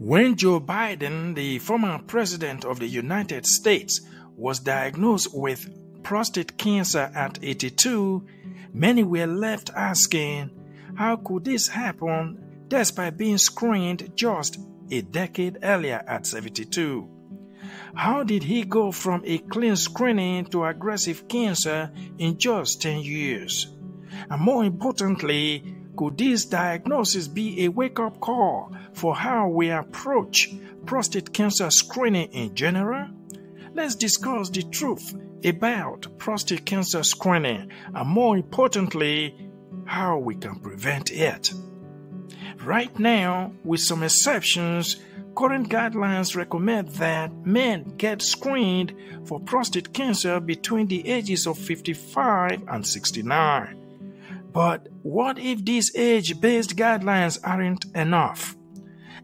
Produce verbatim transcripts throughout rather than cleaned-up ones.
When Joe Biden, the former president of the United States, was diagnosed with prostate cancer at eighty-two, many were left asking, how could this happen despite being screened just a decade earlier at seventy-two? How did he go from a clean screening to aggressive cancer in just ten years? And more importantly, could this diagnosis be a wake-up call for how we approach prostate cancer screening in general? Let's discuss the truth about prostate cancer screening and, more importantly, how we can prevent it. Right now, with some exceptions, current guidelines recommend that men get screened for prostate cancer between the ages of fifty-five and sixty-nine. But what if these age-based guidelines aren't enough?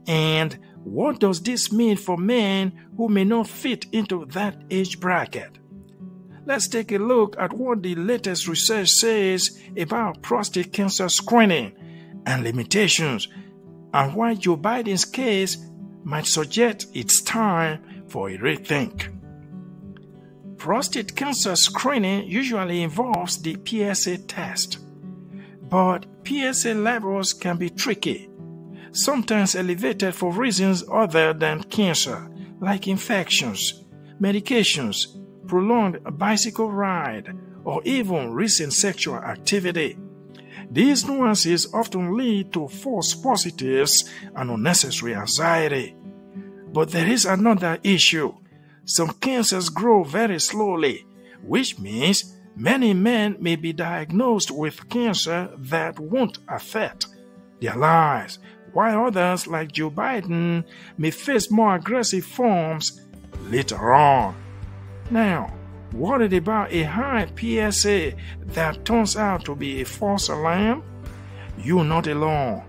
And what does this mean for men who may not fit into that age bracket? Let's take a look at what the latest research says about prostate cancer screening and limitations, and why Joe Biden's case might suggest it's time for a rethink. Prostate cancer screening usually involves the P S A test. But P S A levels can be tricky, sometimes elevated for reasons other than cancer, like infections, medications, prolonged bicycle ride, or even recent sexual activity. These nuances often lead to false positives and unnecessary anxiety. But there is another issue. Some cancers grow very slowly, which means many men may be diagnosed with cancer that won't affect their lives, while others, like Joe Biden, may face more aggressive forms later on. Now, worried about a high P S A that turns out to be a false alarm? You're not alone.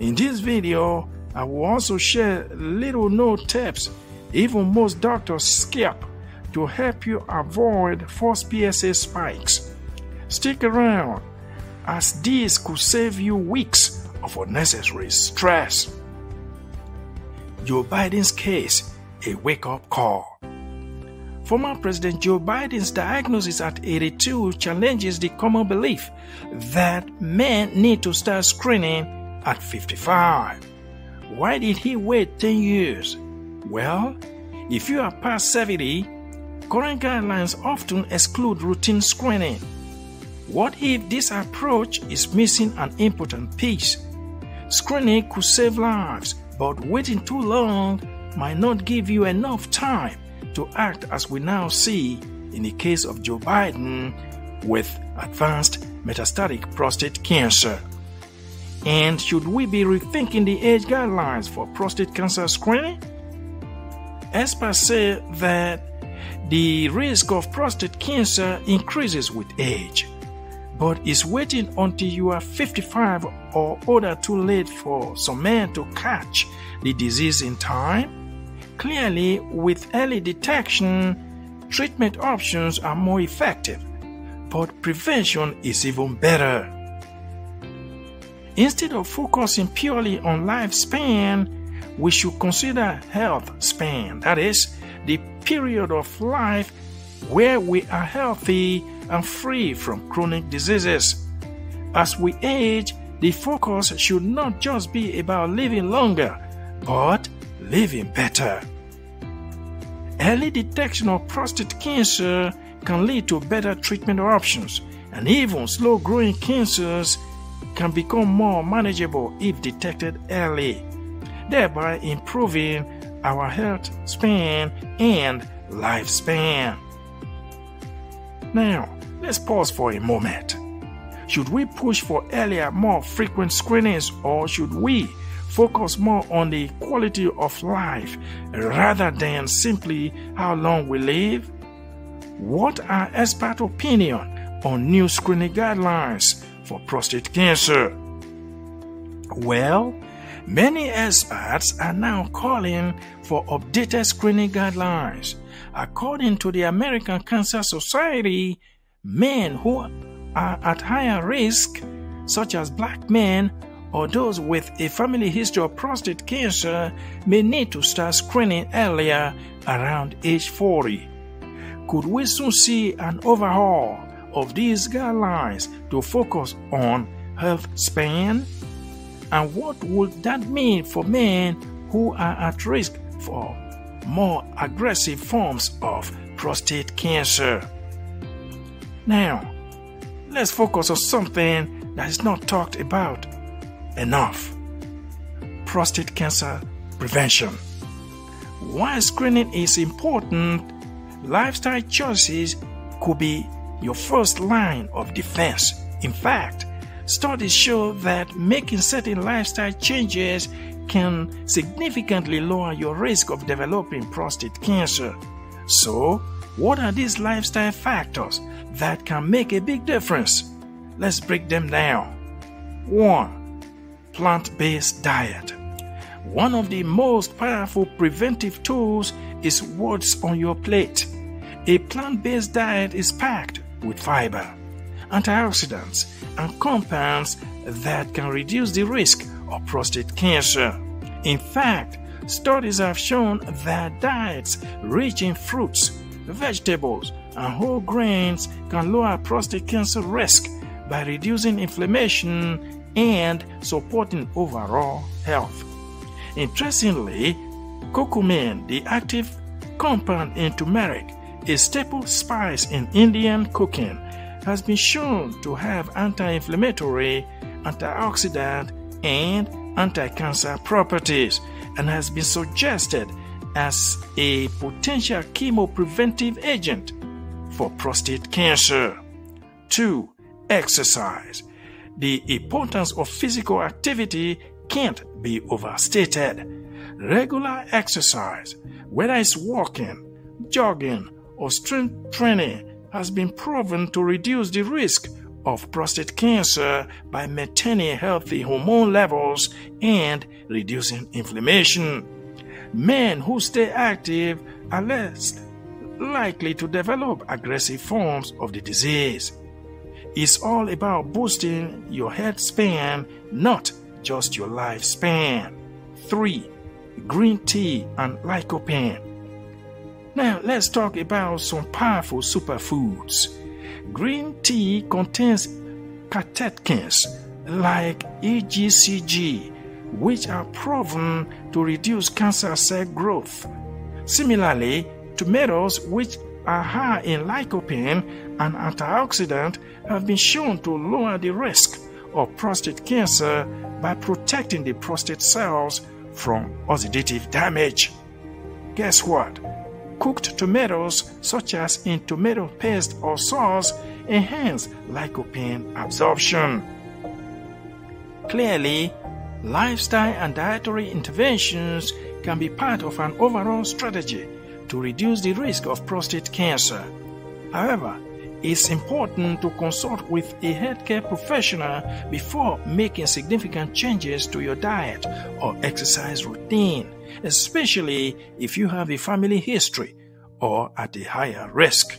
In this video, I will also share little-known tips even most doctors skip to help you avoid false P S A spikes. Stick around, as this could save you weeks of unnecessary stress. Joe Biden's case, a wake-up call. Former President Joe Biden's diagnosis at eighty-two challenges the common belief that men need to start screening at fifty-five. Why did he wait ten years? Well, if you are past seventy, current guidelines often exclude routine screening. What if this approach is missing an important piece? Screening could save lives, but waiting too long might not give you enough time to act, as we now see in the case of Joe Biden with advanced metastatic prostate cancer. And should we be rethinking the age guidelines for prostate cancer screening? Experts say that the risk of prostate cancer increases with age, but it's waiting until you are fifty-five or older too late for some men to catch the disease in time. Clearly, with early detection, treatment options are more effective, but prevention is even better. Instead of focusing purely on lifespan, we should consider health span, that is, the period of life where we are healthy and free from chronic diseases. As we age, the focus should not just be about living longer, but living better. Early detection of prostate cancer can lead to better treatment options, and even slow-growing cancers can become more manageable if detected early, thereby improving our health span and lifespan. Now, let's pause for a moment. Should we push for earlier, more frequent screenings, or should we focus more on the quality of life rather than simply how long we live? What are expert opinions on new screening guidelines for prostate cancer? Well, many experts are now calling for updated screening guidelines. According to the American Cancer Society, men who are at higher risk, such as black men, or those with a family history of prostate cancer may need to start screening earlier around age forty. Could we soon see an overhaul of these guidelines to focus on health span? And what would that mean for men who are at risk for more aggressive forms of prostate cancer? Now, let's focus on something that is not talked about enough: prostate cancer prevention. While screening is important, lifestyle choices could be your first line of defense. In fact, studies show that making certain lifestyle changes can significantly lower your risk of developing prostate cancer. So, what are these lifestyle factors that can make a big difference? Let's break them down. one. Plant-based diet. One of the most powerful preventive tools is what's on your plate. A plant-based diet is packed with fiber, antioxidants, and compounds that can reduce the risk of prostate cancer. In fact, studies have shown that diets rich in fruits, vegetables, and whole grains can lower prostate cancer risk by reducing inflammation and supporting overall health. Interestingly, curcumin, the active compound in turmeric, a staple spice in Indian cooking, has been shown to have anti-inflammatory, antioxidant, and anti-cancer properties, and has been suggested as a potential chemopreventive agent for prostate cancer. two. Exercise. The importance of physical activity can't be overstated. Regular exercise, whether it's walking, jogging, or strength training, has been proven to reduce the risk of prostate cancer by maintaining healthy hormone levels and reducing inflammation. Men who stay active are less likely to develop aggressive forms of the disease. It's all about boosting your health span, not just your lifespan. three. Green tea and lycopene. Now let's talk about some powerful superfoods. Green tea contains catechins like E G C G, which are proven to reduce cancer cell growth. Similarly, tomatoes, which are high in lycopene, an antioxidant, have been shown to lower the risk of prostate cancer by protecting the prostate cells from oxidative damage. Guess what? Cooked tomatoes, such as in tomato paste or sauce, enhance lycopene absorption. Clearly, lifestyle and dietary interventions can be part of an overall strategy to reduce the risk of prostate cancer. However, it's important to consult with a healthcare professional before making significant changes to your diet or exercise routine, especially if you have a family history or at a higher risk.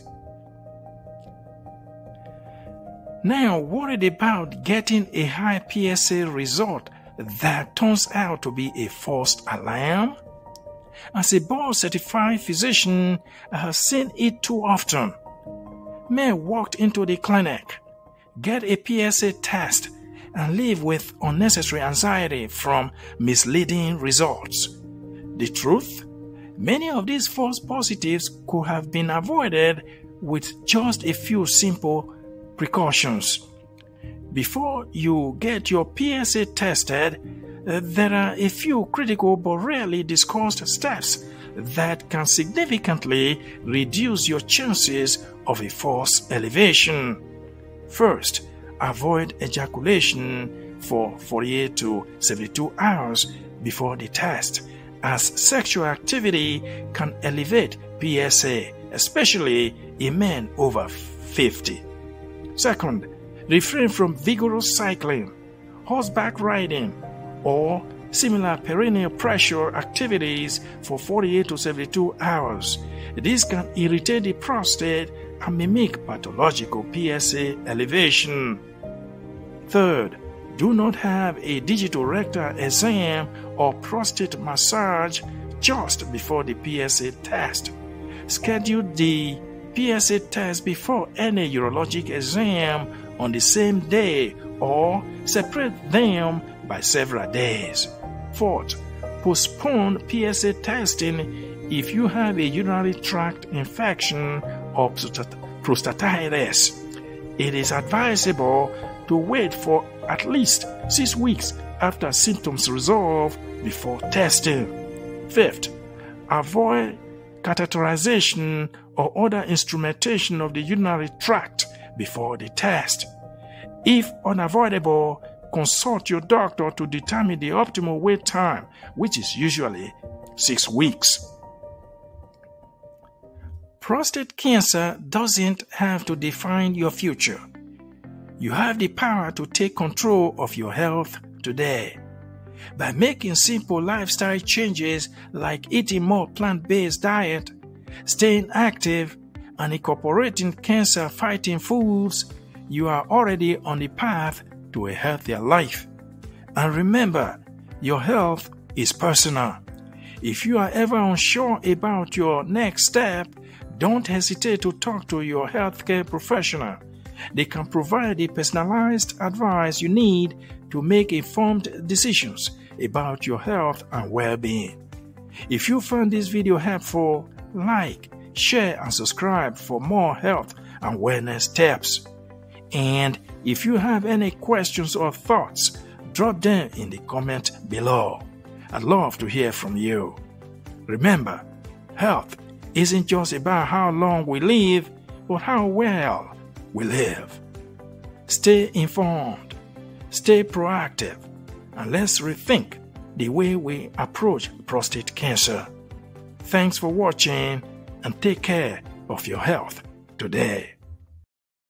Now, worried about getting a high P S A result that turns out to be a false alarm? As a board-certified physician, I have seen it too often. Men walked into the clinic, get a P S A test, and leave with unnecessary anxiety from misleading results. The truth? Many of these false positives could have been avoided with just a few simple precautions. Before you get your P S A tested, there are a few critical but rarely discussed steps that can significantly reduce your chances of a false elevation. First, avoid ejaculation for forty-eight to seventy-two hours before the test, as sexual activity can elevate P S A, especially in men over fifty. Second, refrain from vigorous cycling, horseback riding, or similar perineal pressure activities for forty-eight to seventy-two hours. This can irritate the prostate and mimic pathological P S A elevation. Third, do not have a digital rectal exam or prostate massage just before the P S A test. Schedule the P S A test before any urologic exam on the same day or separate them by several days. Fourth, postpone P S A testing if you have a urinary tract infection or prostatitis. It is advisable to wait for at least six weeks after symptoms resolve before testing. Fifth, avoid catheterization or other instrumentation of the urinary tract before the test. If unavoidable, consult your doctor to determine the optimal wait time, which is usually six weeks. Prostate cancer doesn't have to define your future. You have the power to take control of your health today. By making simple lifestyle changes like eating more plant-based diet, staying active, and incorporating cancer-fighting foods, you are already on the path to a healthier life. And remember, your health is personal. If you are ever unsure about your next step, don't hesitate to talk to your healthcare professional. They can provide the personalized advice you need to make informed decisions about your health and well-being. If you found this video helpful, like, share, and subscribe for more health and wellness tips. And if you have any questions or thoughts, drop them in the comment below. I'd love to hear from you. Remember, health isn't just about how long we live, but how well we live. Stay informed, stay proactive, and let's rethink the way we approach prostate cancer. Thanks for watching, and take care of your health today.